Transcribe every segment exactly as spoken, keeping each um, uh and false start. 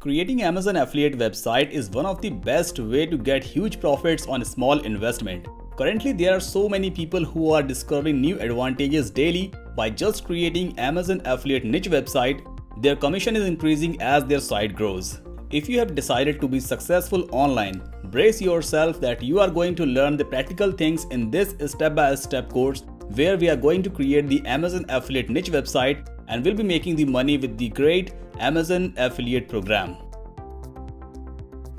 Creating Amazon affiliate website is one of the best way to get huge profits on a small investment. Currently, there are so many people who are discovering new advantages daily by just creating Amazon affiliate niche website. Their commission is increasing as their site grows. If you have decided to be successful online, brace yourself that you are going to learn the practical things in this step-by-step course where we are going to create the Amazon affiliate niche website and will be making the money with the great Amazon affiliate program.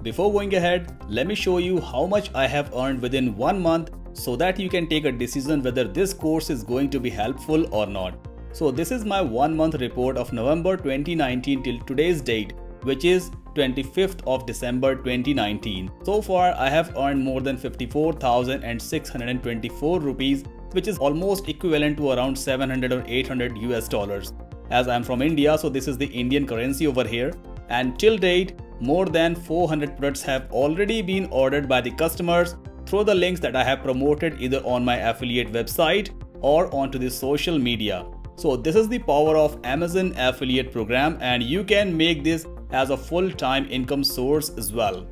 Before going ahead, let me show you how much I have earned within one month so that you can take a decision whether this course is going to be helpful or not. So this is my one month report of November twenty nineteen till today's date, which is twenty-fifth of December twenty nineteen. So far I have earned more than fifty-four thousand six hundred twenty-four rupees, which is almost equivalent to around seven hundred or eight hundred U S dollars. As I'm from India, so this is the Indian currency over here. And till date, more than four hundred products have already been ordered by the customers through the links that I have promoted either on my affiliate website or onto the social media. So this is the power of Amazon affiliate program, and you can make this as a full-time income source as well.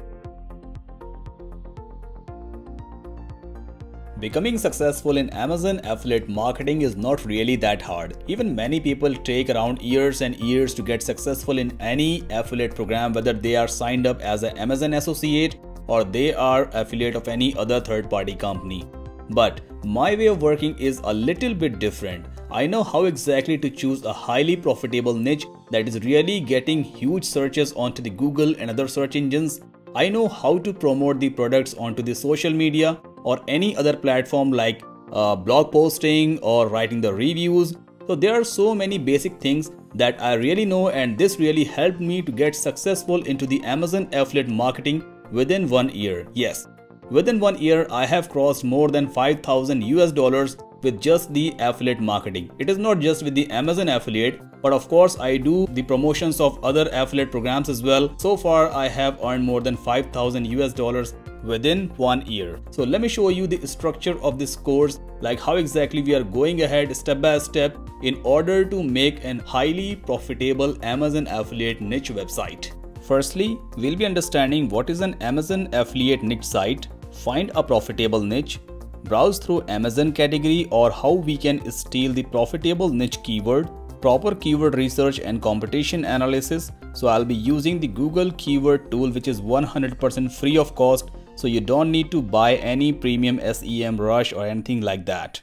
Becoming successful in Amazon affiliate marketing is not really that hard. Even many people take around years and years to get successful in any affiliate program, whether they are signed up as an Amazon associate or they are affiliate of any other third-party company. But my way of working is a little bit different. I know how exactly to choose a highly profitable niche that is really getting huge searches onto the Google and other search engines. I know how to promote the products onto the social media or any other platform like uh, blog posting or writing the reviews. So there are so many basic things that I really know, and this really helped me to get successful into the Amazon affiliate marketing within one year. Yes, within one year, I have crossed more than five thousand U S dollars with just the affiliate marketing. It is not just with the Amazon affiliate, but of course I do the promotions of other affiliate programs as well. So far I have earned more than five thousand U S dollars within one year. So let me show you the structure of this course, like how exactly we are going ahead step by step in order to make an highly profitable Amazon affiliate niche website. Firstly, we'll be understanding what is an Amazon affiliate niche site, find a profitable niche, browse through Amazon category or how we can steal the profitable niche keyword, proper keyword research and competition analysis. So I'll be using the Google keyword tool, which is one hundred percent free of cost. So you don't need to buy any premium S E M rush or anything like that.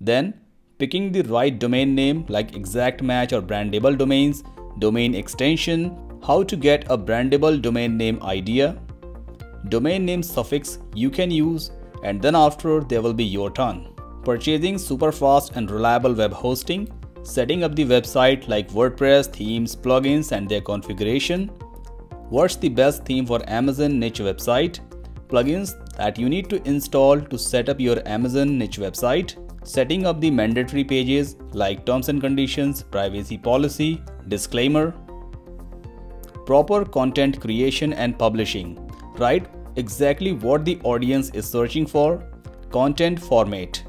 Then picking the right domain name like exact match or brandable domains, domain extension, how to get a brandable domain name idea, domain name suffix you can use, and then after there will be your turn. Purchasing super fast and reliable web hosting, setting up the website like WordPress, themes, plugins and their configuration. What's the best theme for Amazon niche website? Plugins that you need to install to set up your Amazon niche website. Setting up the mandatory pages like terms and conditions, privacy policy, disclaimer. Proper content creation and publishing. Right? Exactly what the audience is searching for, content format.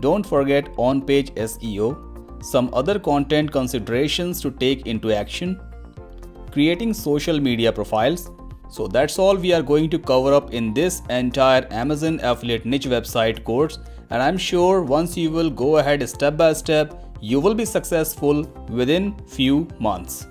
Don't forget on-page S E O, some other content considerations to take into action, creating social media profiles. So that's all we are going to cover up in this entire Amazon affiliate niche website course, and I'm sure once you will go ahead step by step, you will be successful within few months.